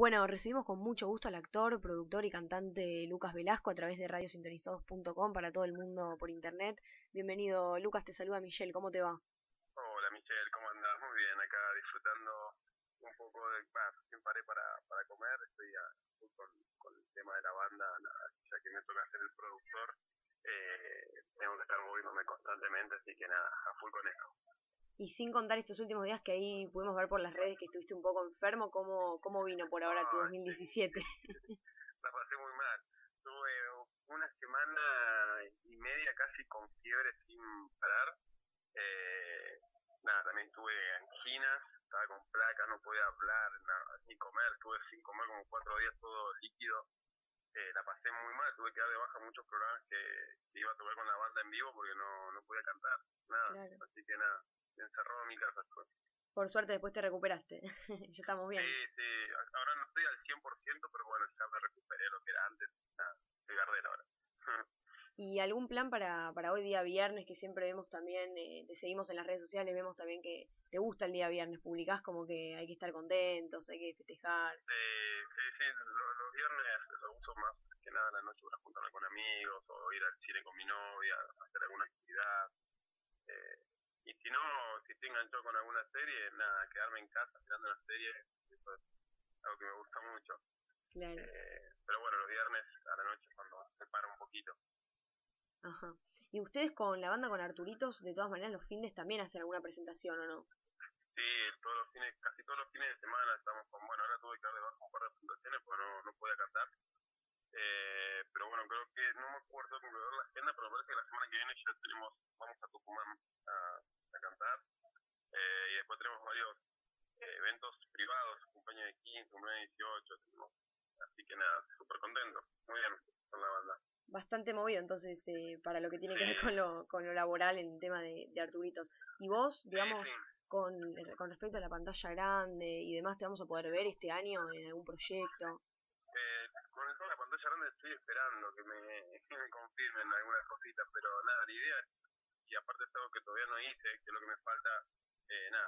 Bueno, recibimos con mucho gusto al actor, productor y cantante Lucas Velasco a través de radiosintonizados.com para todo el mundo por internet. Bienvenido, Lucas, te saluda Michelle, ¿cómo te va? Hola Michelle, ¿cómo andás? Muy bien, acá disfrutando un poco de... recién paré para comer, estoy con el tema de la banda, ya que me toca ser el productor, tengo que estar moviéndome constantemente, así que nada, a full con eso. Y sin contar estos últimos días que ahí pudimos ver por las redes que estuviste un poco enfermo, ¿cómo vino por ahora tu 2017? La pasé muy mal. Tuve una semana y media casi con fiebre sin parar. Nada, también tuve anginas, estaba con placas, no podía hablar, ni comer. Tuve sin comer como 4 días todo líquido. La pasé muy mal, tuve que dar de baja muchos programas que iba a tocar con la banda en vivo porque no podía cantar. Nada, claro. Así que nada. Encerrado en mi casa. Por suerte después te recuperaste. Ya estamos bien. Sí, ahora no estoy al 100%, pero bueno, ya me recuperé lo que era antes. Nada, estoy gardel ahora. ¿Y algún plan para hoy día viernes? Que siempre vemos también, te seguimos en las redes sociales, vemos también que te gusta el día viernes, publicás como que hay que estar contentos, hay que festejar. Sí, los viernes lo uso más que nada la noche para juntarme con amigos o ir al cine con mi novia, hacer alguna actividad. Y si no, si estoy enganchado con alguna serie, nada, quedarme en casa mirando una serie, eso es algo que me gusta mucho. Claro. Pero bueno, los viernes a la noche cuando se para un poquito. Ajá. ¿Y ustedes con la banda, con Arturitos, de todas maneras los fines también hacen alguna presentación o no? Sí, casi todos los fines de semana estamos con... Bueno, ahora tuve que dar de baja un par de presentaciones porque no podía cantar. Pero bueno, creo que no me acuerdo cómo ver la agenda, pero me parece que la semana que viene ya tenemos, vamos a Tucumán a cantar, y después tenemos varios eventos privados, cumpleaños de 15, cumpleaños de 18, así que nada, súper contento, muy bien con la banda. Bastante movido entonces, para lo que tiene que ver con lo laboral en tema de Arturitos. Y vos, digamos, con respecto a la pantalla grande y demás, ¿te vamos a poder ver este año en algún proyecto? Estoy esperando que me confirmen algunas cositas, pero nada, la idea, y aparte es algo que todavía no hice, que es lo que me falta,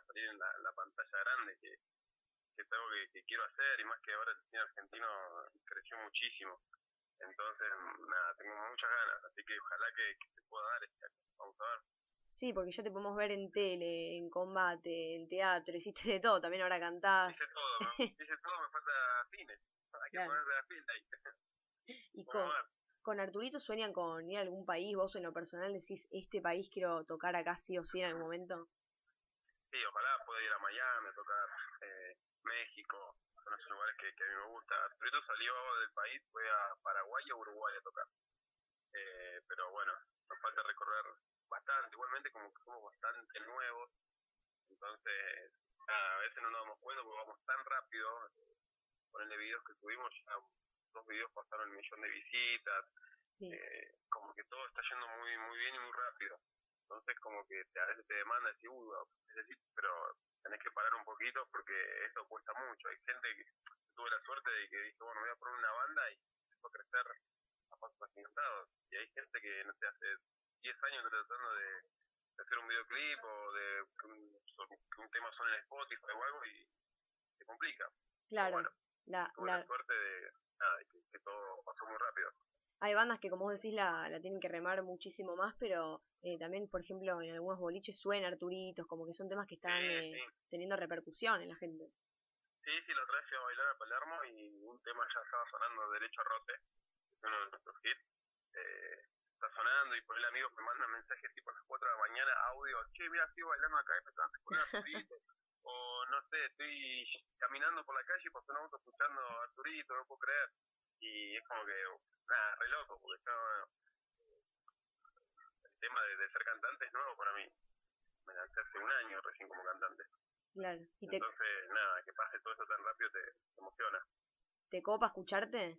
salir en la pantalla grande, que es algo que quiero hacer, y más que ahora el cine argentino creció muchísimo, entonces nada, tengo muchas ganas, así que ojalá que se pueda dar este año, vamos a ver. Sí, porque ya te podemos ver en tele, en combate, en teatro, hiciste de todo, también ahora cantás. Hice todo, me falta cine, hay que ponerse la fila ahí. Y con Arturito sueñan con ir a algún país, vos en lo personal decís, este país quiero tocar acá sí o sí en algún momento. Sí, ojalá pueda ir a Miami, a tocar México, son esos lugares que a mí me gusta. Arturito salió del país, fue a Paraguay y a Uruguay a tocar. Pero bueno, nos falta recorrer bastante, igualmente como que somos bastante nuevos, entonces a veces no nos damos cuenta porque vamos tan rápido, ponerle videos que subimos ya... 2 videos pasaron el 1.000.000 de visitas, sí. Como que todo está yendo muy muy bien y muy rápido, entonces como que a veces te demanda decir, pero tenés que parar un poquito porque esto cuesta mucho. Hay gente que tuve la suerte de que dijo, bueno, voy a poner una banda y empezó a crecer a pasos agigantados, y hay gente que, no sé, hace 10 años tratando de hacer un videoclip o de que un tema suene en Spotify o algo y se complica. Claro, bueno, la suerte de... que todo pasó muy rápido. Hay bandas que, como vos decís, la tienen que remar muchísimo más, pero también, por ejemplo, en algunos boliches suena Arturitos, como que son temas que están teniendo repercusión en la gente. Sí, lo traje a bailar a Palermo y un tema ya estaba sonando, Derecho a Roce, es uno de nuestros hits, está sonando y por el amigo me manda mensajes tipo a las 4 de la mañana, audio, che, mira, estoy bailando acá, o no sé, estoy caminando por la calle y pasó un auto escuchando a Arturito, no puedo creer. Y es como que, nada, re loco, porque está, el tema de ser cantante es nuevo para mí. Me lancé hace un año recién como cantante. Claro. Y entonces, nada, que pase todo eso tan rápido te emociona. ¿Te copa escucharte?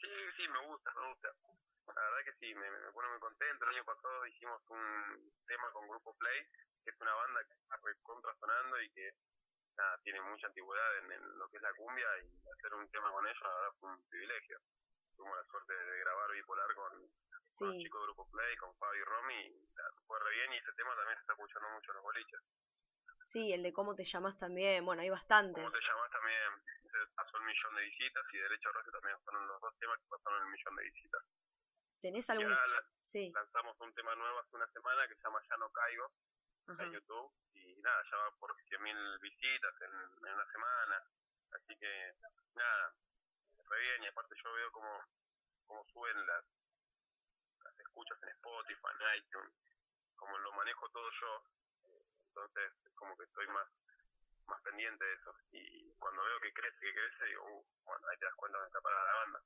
Sí, me gusta. La verdad que sí, me pone muy contento. El año pasado hicimos un tema con Grupo Play, que es una banda que está contrasonando y que nada, tiene mucha antigüedad en lo que es la cumbia, y hacer un tema con ellos, la verdad, fue un privilegio. Tuvimos la suerte de grabar Bipolar con los chicos de Grupo Play, con Fabio y Romy, y fue re bien, y ese tema también se está escuchando mucho en los boliches. Sí, el de cómo te llamas también. Bueno, hay bastantes. Cómo te llamas también pasó el millón de visitas, y Derecho a Roce también fueron los dos temas que pasaron el millón de visitas. ¿Tenés algún...? Y ahora sí, lanzamos un tema nuevo hace una semana que se llama Ya No Caigo, ajá, en YouTube. Y nada, ya va por 100.000 visitas en una semana. Así que nada, fue bien. Y aparte yo veo cómo suben las escuchas en Spotify, en iTunes. Como lo manejo todo yo, entonces como que estoy más pendiente de eso. Y cuando veo que crece, digo, bueno, ahí te das cuenta de está para la banda.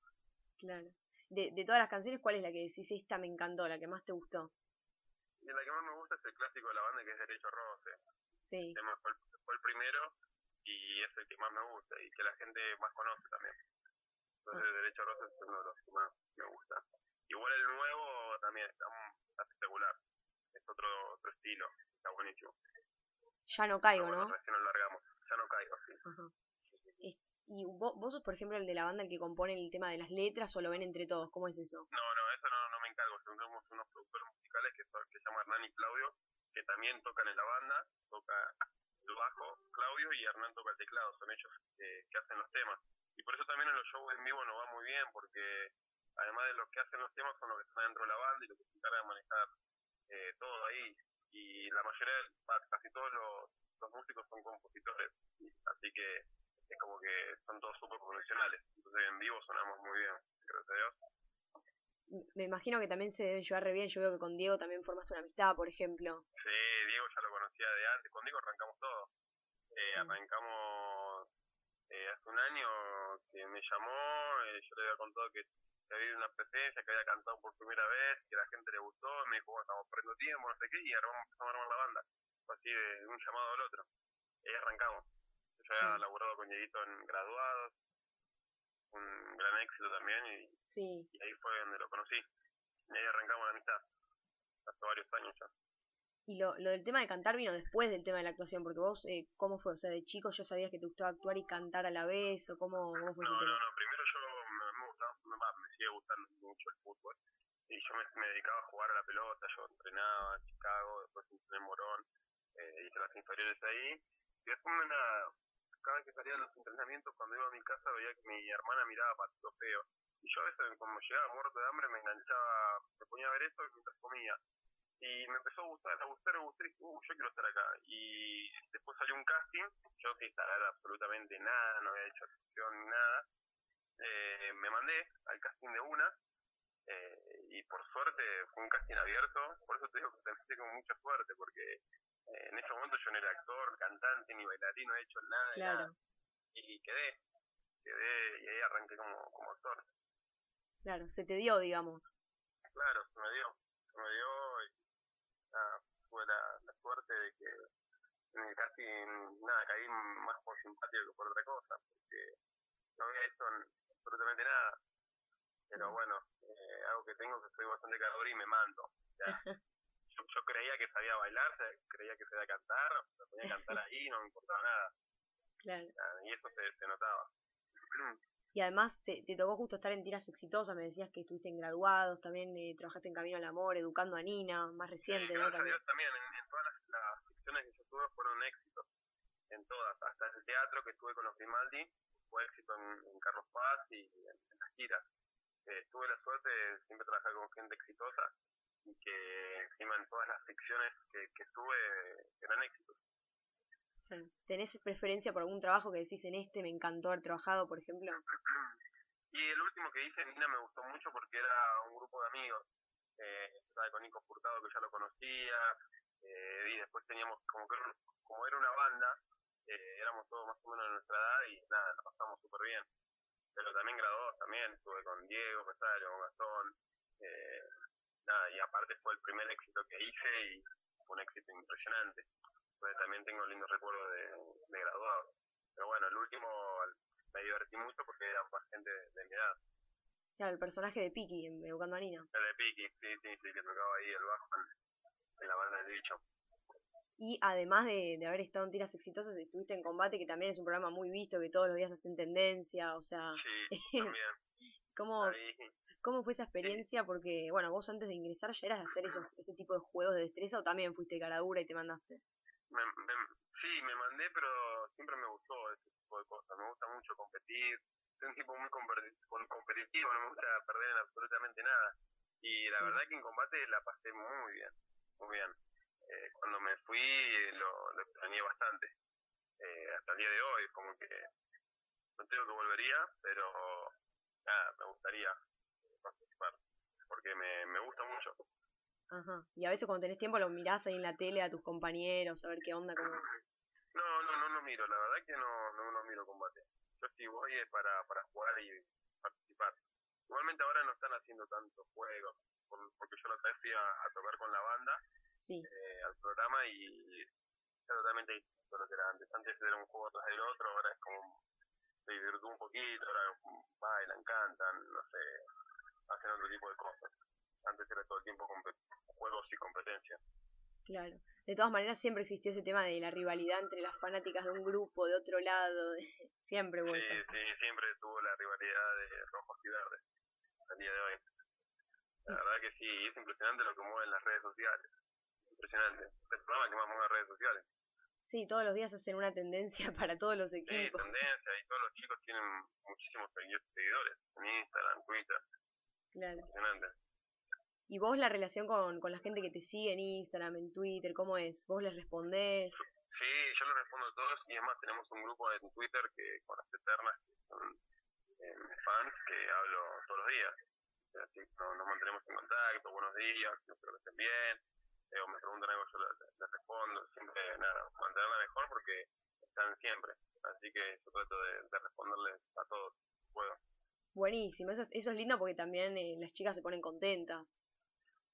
Claro. De todas las canciones, ¿cuál es la que decís? Esta me encantó, la que más te gustó. Y la que más me gusta es el clásico de la banda, que es Derecho a Roce. Sí. El tema fue el primero y es el que más me gusta y que la gente más conoce también. Entonces, Derecho a Roce es uno de los que más me gusta. Igual el nuevo también está espectacular. Es otro estilo, está buenísimo. Ya no caigo, ¿no? Recién nos largamos. Ya no caigo, sí. Ajá. ¿Y vos sos, por ejemplo, el de la banda, el que compone el tema de las letras, o lo ven entre todos? ¿Cómo es eso? No, eso no me encargo. Tenemos unos productores musicales que se llaman Hernán y Claudio, que también tocan en la banda. Toca el bajo Claudio y Hernán toca el teclado. Son ellos que hacen los temas. Y por eso también en los shows en vivo nos va muy bien, porque además de los que hacen los temas, son los que están dentro de la banda y los que se encargan de manejar todo ahí. Y la mayoría, casi todos los músicos son compositores. Así que es como que son todos súper profesionales, entonces en vivo sonamos muy bien, gracias a Dios. Me imagino que también se deben llevar re bien. Yo veo que con Diego también formaste una amistad, por ejemplo. Sí, Diego ya lo conocía de antes. Con Diego arrancamos todo. Arrancamos hace un año que me llamó, yo le había contado que había ido a una presencia, que había cantado por primera vez, que la gente le gustó, y me dijo, bueno, estamos perdiendo tiempo, no sé qué, y empezamos a armar la banda. Fue así, de un llamado al otro. Y ahí arrancamos. Yo había laburado con Dieguito en Graduados, un gran éxito también, y ahí fue donde lo conocí. Y ahí arrancamos la amistad, hace varios años ya. Y lo del tema de cantar vino después del tema de la actuación, porque vos, ¿cómo fue? O sea, de chico ya sabías que te gustaba actuar y cantar a la vez, o ¿cómo fue ese tema? No, primero yo me gustaba, me sigue gustando mucho el fútbol, y yo me dedicaba a jugar a la pelota. Yo entrenaba en Chicago, después entrené en Morón, hice las inferiores ahí, y después cada vez que salía de los entrenamientos, cuando iba a mi casa, veía que mi hermana miraba Patito Feo. Y yo a veces, como llegaba muerto de hambre, me enganchaba, me ponía a ver eso mientras comía. Y me empezó a gustar, yo quiero estar acá. Y después salió un casting, yo sin saber absolutamente nada, no había hecho acción ni nada. Me mandé al casting de una, y por suerte fue un casting abierto. Por eso te digo que te metí con mucha suerte, porque en ese momento yo no era actor, cantante, ni bailarín, no he hecho nada. Claro. Nada. Y quedé, y ahí arranqué como actor. Claro, se te dio, digamos. Claro, se me dio, y nada, fue la suerte de que casi nada, caí más por simpatía que por otra cosa, porque no había hecho absolutamente nada. Pero bueno, algo que tengo es que soy bastante calor y me mando. Ya. Yo creía que sabía bailar, creía que sabía cantar, lo ponía a cantar ahí, no me importaba nada. Claro. Y eso se notaba. Y además te tocó justo estar en tiras exitosas. Me decías que estuviste en Graduados, también trabajaste en Camino al Amor, Educando a Nina, más reciente, ¿no? También en todas las secciones que yo tuve fueron éxitos, en todas, hasta el teatro que estuve con los Grimaldi, fue éxito en Carlos Paz y en las giras. Tuve la suerte de siempre trabajar con gente exitosa, y que encima en todas las ficciones que estuve eran éxitos. ¿Tenés preferencia por algún trabajo que decís, en este me encantó haber trabajado, por ejemplo? Y el último que hice, Nina, me gustó mucho porque era un grupo de amigos. Estaba con Nico Hurtado, que ya lo conocía, y después teníamos, como era una banda, éramos todos más o menos de nuestra edad, y nada, la pasamos súper bien. Pero también Graduados, también estuve con Diego, Rosario, con Gastón, nada, y aparte fue el primer éxito que hice y fue un éxito impresionante. Entonces también tengo lindos recuerdos de Graduado. Pero bueno, el último me divertí mucho porque era más gente de mi edad. Claro, el personaje de Piki, Educando a Nina. El de Piki, sí, que tocaba ahí el bajo en la banda del bicho. Y además de haber estado en tiras exitosas, estuviste en Combate, que también es un programa muy visto, que todos los días hacen tendencia, o sea... Sí, también. ¿Cómo fue esa experiencia? Porque, bueno, vos antes de ingresar ya eras de hacer ese tipo de juegos de destreza, ¿o también fuiste caradura y te mandaste? Sí, me mandé, pero siempre me gustó ese tipo de cosas. Me gusta mucho competir. Soy un tipo muy competitivo, no me gusta perder en absolutamente nada. Y la verdad que en combate la pasé muy bien, muy bien. Cuando me fui lo extrañé bastante. Hasta el día de hoy, como que no tengo que volvería, pero nada, me gustaría participar, porque me gusta mucho. Ajá. Y a veces cuando tenés tiempo lo mirás ahí en la tele a tus compañeros, a ver qué onda. Como... No miro, la verdad que no miro combate. Yo sí voy para jugar y participar. Igualmente ahora no están haciendo tantos juegos, porque yo la otra vez fui a tocar con la banda, sí, al programa, y está totalmente distinto lo que era antes. Antes era un juego tras el otro, ahora es como se divirtió un poquito, ahora bailan, cantan, no sé, hacen otro tipo de cosas. Antes era todo el tiempo juegos y competencia. Claro. De todas maneras siempre existió ese tema de la rivalidad entre las fanáticas de un grupo, de otro lado, siempre hubo eso. Sí, siempre tuvo la rivalidad de rojos y verdes, al día de hoy. La verdad que sí, es impresionante lo que mueven las redes sociales. Impresionante. Es el programa que más mueve las redes sociales. Sí, todos los días hacen una tendencia para todos los equipos. Sí, tendencia, y todos los chicos tienen muchísimos seguidores en Instagram, Twitter. Claro. Impresionante. ¿Y vos la relación con la gente que te sigue en Instagram, en Twitter, cómo es? ¿Vos les respondés? Sí, yo les respondo a todos, y además tenemos un grupo en Twitter con las eternas, que son fans, que hablo todos los días. Así nos mantenemos en contacto, buenos días, espero que estén bien, o me preguntan algo, yo les respondo, siempre, nada, mantenerla mejor porque están siempre. Así que yo trato de responderles a todos, puedo. Buenísimo, eso es lindo porque también las chicas se ponen contentas.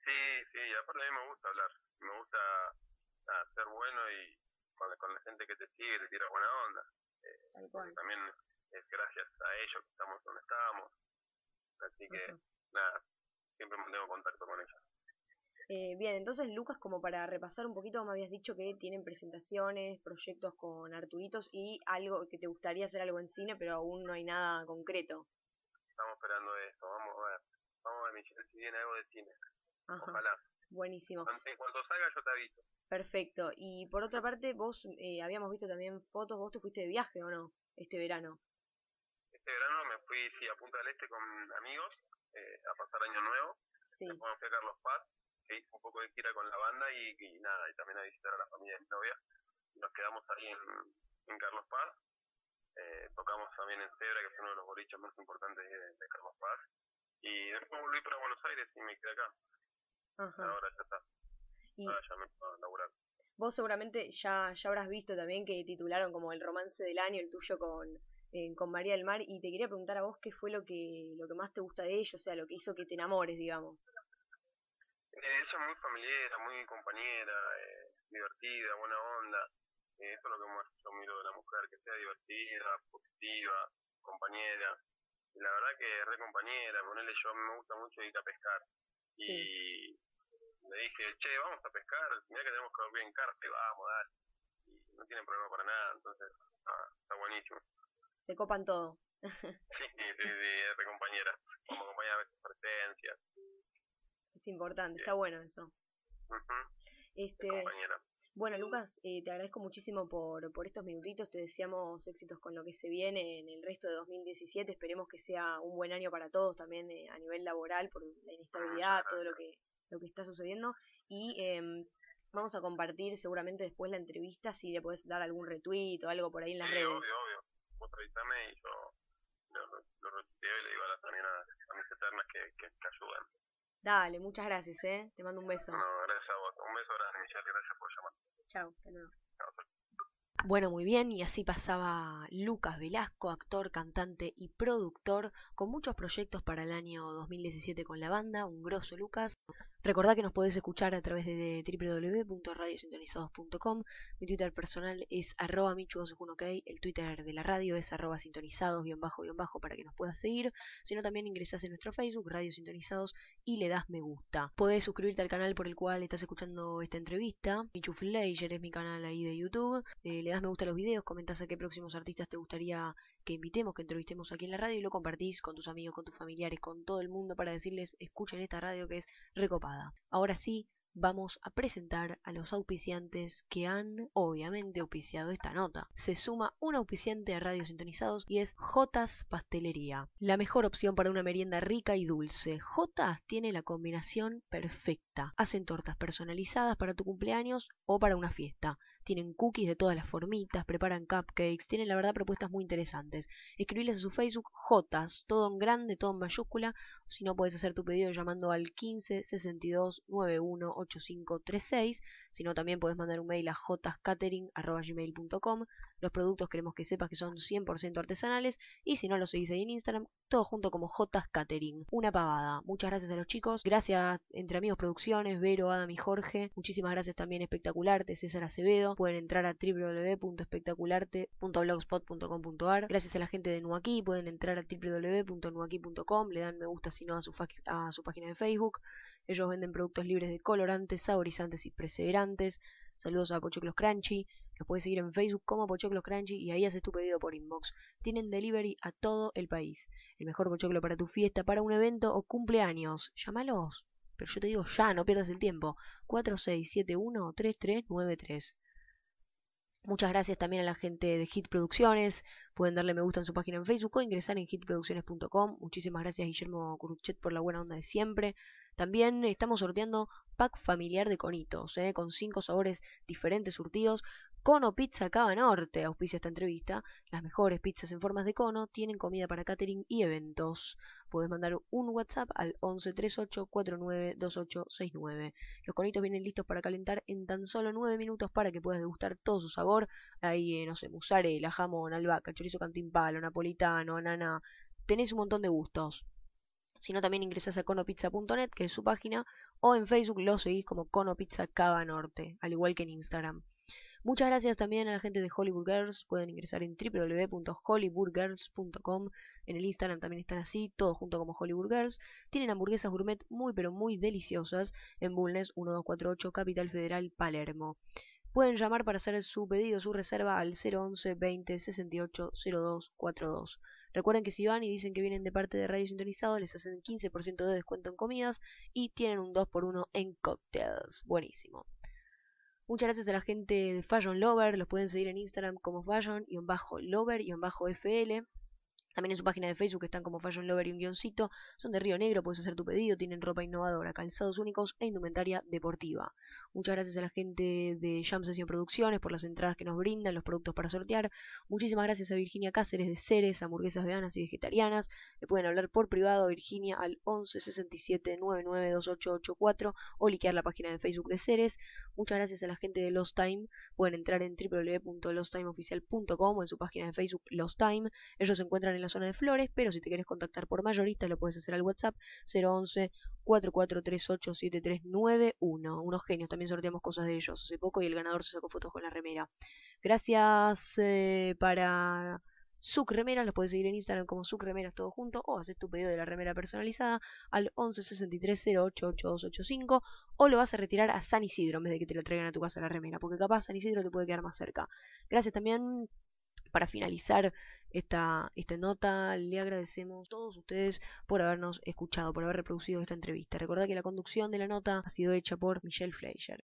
Sí, aparte a mí me gusta hablar, me gusta ser bueno y con la gente que te sigue te tira buena onda. Tal cual. También es gracias a ellos que estamos donde estábamos, así que nada, siempre mantengo contacto con ellos. Bien, entonces Lucas, como para repasar un poquito, me habías dicho que tienen presentaciones, proyectos con Arturitos y algo que te gustaría hacer algo en cine, pero aún no hay nada concreto. Estamos esperando esto, vamos a ver Michelle, si viene algo de cine. Ajá. Ojalá. Buenísimo. En cuanto salga yo te aviso. Perfecto. Y por otra parte, vos habíamos visto también fotos, vos te fuiste de viaje, ¿o no? Este verano. Este verano me fui, sí, a Punta del Este con amigos, a pasar año nuevo. Sí. Después me fui a Carlos Paz, que hice un poco de gira con la banda y nada, y también a visitar a la familia de mi novia. Nos quedamos ahí en Carlos Paz. Tocamos también en Cebra, que es uno de los boliches más importantes de Carlos Paz. Y después volví para Buenos Aires y me quedé acá. Ajá. Ahora ya está. Ahora ya me puedo laburar. Vos seguramente ya habrás visto también que titularon como el romance del año, el tuyo con María del Mar, y te quería preguntar a vos qué fue lo que más te gusta de ellos, o sea, lo que hizo que te enamores, digamos. Ella es muy familiar, muy compañera, divertida, buena onda. Eso es lo que más yo miro de la mujer, que sea divertida, positiva, compañera. Y la verdad que es re compañera, ponele, yo me gusta mucho ir a pescar. Sí. Y le dije, che, vamos a pescar, mirá que tenemos que volver en carpa, vamos, dale. Y no tienen problema para nada, entonces está buenísimo. Se copan todo. Sí, es re compañera. Como compañera de presencia. Es importante, sí. Está bueno eso. Uh-huh. Compañera. Bueno, Lucas, te agradezco muchísimo por estos minutitos, te deseamos éxitos con lo que se viene en el resto de 2017, esperemos que sea un buen año para todos también a nivel laboral, por la inestabilidad, todo lo que está sucediendo, y vamos a compartir seguramente después la entrevista, si le podés dar algún retweet o algo por ahí en las redes. Obvio, vos revisame y yo lo retuiteo y le digo también a mis eternas que ayuden. Dale, muchas gracias, te mando un beso. No, gracias a vos, un beso grande, Michelle, gracias por llamar. Chao, hasta luego. Bueno, muy bien, y así pasaba Lucas Velasco, actor, cantante y productor, con muchos proyectos para el año 2017 con la banda, un grosso Lucas. Recordá que nos podés escuchar a través de www.radiosintonizados.com, mi Twitter personal es @michu21k, el Twitter de la radio es @sintonizados_, para que nos puedas seguir, sino también ingresás en nuestro Facebook, Radio Sintonizados, y le das me gusta. Podés suscribirte al canal por el cual estás escuchando esta entrevista, Michu Fleischer es mi canal ahí de YouTube, das me gusta a los videos, comentas a qué próximos artistas te gustaría que invitemos, que entrevistemos aquí en la radio, y lo compartís con tus amigos, con tus familiares, con todo el mundo para decirles escuchen esta radio que es recopada. Ahora sí, vamos a presentar a los auspiciantes que han, obviamente, auspiciado esta nota. Se suma un auspiciante a Radio Sintonizados y es Jotas Pastelería, la mejor opción para una merienda rica y dulce. Jotas tiene la combinación perfecta. Hacen tortas personalizadas para tu cumpleaños o para una fiesta. Tienen cookies de todas las formitas, preparan cupcakes, tienen la verdad propuestas muy interesantes. Escribiles a su Facebook, Jotas, todo en grande, todo en mayúscula. Si no, puedes hacer tu pedido llamando al 15 62 91 8536. Si no, también puedes mandar un mail a jotascatering@gmail.com. Los productos queremos que sepas que son 100% artesanales. Y si no, los seguís ahí en Instagram, todo junto como jotascatering. Una pavada. Muchas gracias a los chicos. Gracias Entre Amigos Producciones, Vero, Adam y Jorge. Muchísimas gracias también Espectacularte, César Acevedo. Pueden entrar a www.espectacularte.blogspot.com.ar. Gracias a la gente de Nuaki, pueden entrar a www.nuaki.com. Le dan me gusta si no a su página de Facebook. Ellos venden productos libres de colorantes, saborizantes y perseverantes. Saludos a Pochoclos Crunchy. Los puedes seguir en Facebook como Pochoclos Crunchy y ahí haces tu pedido por inbox. Tienen delivery a todo el país. El mejor pochoclo para tu fiesta, para un evento o cumpleaños. Llámalos. Pero yo te digo ya, no pierdas el tiempo. 4671-3393. Muchas gracias también a la gente de Hit Producciones. Pueden darle me gusta en su página en Facebook o ingresar en hitproducciones.com. Muchísimas gracias Guillermo Curuchet por la buena onda de siempre. También estamos sorteando pack familiar de conitos, con 5 sabores diferentes surtidos. Cono Pizza Cava Norte auspicia esta entrevista. Las mejores pizzas en formas de cono, tienen comida para catering y eventos. Podés mandar un WhatsApp al 1138492869. Los conitos vienen listos para calentar en tan solo 9 minutos para que puedas degustar todo su sabor. Ahí, no sé, mozzarella, jamón, albahaca, chorizo cantimpalo, napolitano, ananá. Tenés un montón de gustos. Si no, también ingresás a conopizza.net, que es su página, o en Facebook lo seguís como Conopizza Cava Norte, al igual que en Instagram. Muchas gracias también a la gente de Holy Burgirls. Pueden ingresar en www.holyburgirls.com. En el Instagram también están así, todo junto como Holy Burgirls. Tienen hamburguesas gourmet muy pero muy deliciosas en Bulnes 1248, Capital Federal, Palermo. Pueden llamar para hacer su pedido, su reserva al 011 20 68 02 42. Recuerden que si van y dicen que vienen de parte de Radio Sintonizado, les hacen 15% de descuento en comidas y tienen un 2x1 en cócteles. Buenísimo. Muchas gracias a la gente de Fashion Lover. Los pueden seguir en Instagram como Fashion_Lover_FL. También en su página de Facebook están como Fashion Lover y un guioncito. Son de Río Negro, puedes hacer tu pedido. Tienen ropa innovadora, calzados únicos e indumentaria deportiva. Muchas gracias a la gente de Jam Session Producciones por las entradas que nos brindan, los productos para sortear. Muchísimas gracias a Virginia Cáceres de Ceres, hamburguesas veganas y vegetarianas. Le pueden hablar por privado a Virginia al 1167992884 o liquear la página de Facebook de Ceres. Muchas gracias a la gente de Lost Time. Pueden entrar en www.losttimeoficial.com o en su página de Facebook Lost Time. Ellos se encuentran en la zona de Flores, pero si te querés contactar por mayorista lo puedes hacer al WhatsApp 011 44387391. Unos genios, también sorteamos cosas de ellos hace poco y el ganador se sacó fotos con la remera. Gracias para Sucremeras, los puedes seguir en Instagram como Sucremeras todo junto o haces tu pedido de la remera personalizada al 1163088285 o lo vas a retirar a San Isidro en vez de que te la traigan a tu casa la remera, porque capaz San Isidro te puede quedar más cerca. Gracias también. Para finalizar esta nota, le agradecemos a todos ustedes por habernos escuchado, por haber reproducido esta entrevista. Recordad que la conducción de la nota ha sido hecha por Michelle Fleischer.